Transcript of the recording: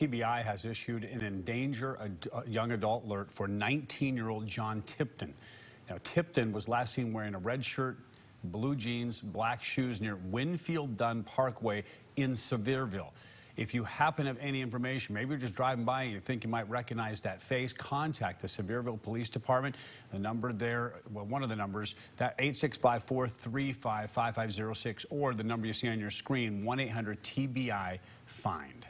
TBI has issued an endanger young adult alert for 19-year-old John Tipton. Now, Tipton was last seen wearing a red shirt, blue jeans, black shoes near Winfield Dunn Parkway in Sevierville. If you happen to have any information, maybe you're just driving by and you think you might recognize that face, contact the Sevierville Police Department. The number there, well, one of the numbers, that 865-435-5506, or the number you see on your screen, 1-800-TBI-FIND.